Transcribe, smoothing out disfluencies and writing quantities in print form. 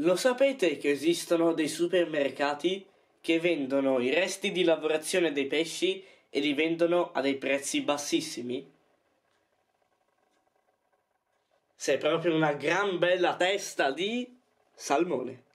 Lo sapete che esistono dei supermercati che vendono i resti di lavorazione dei pesci e li vendono a dei prezzi bassissimi? Sei proprio una gran bella testa di salmone.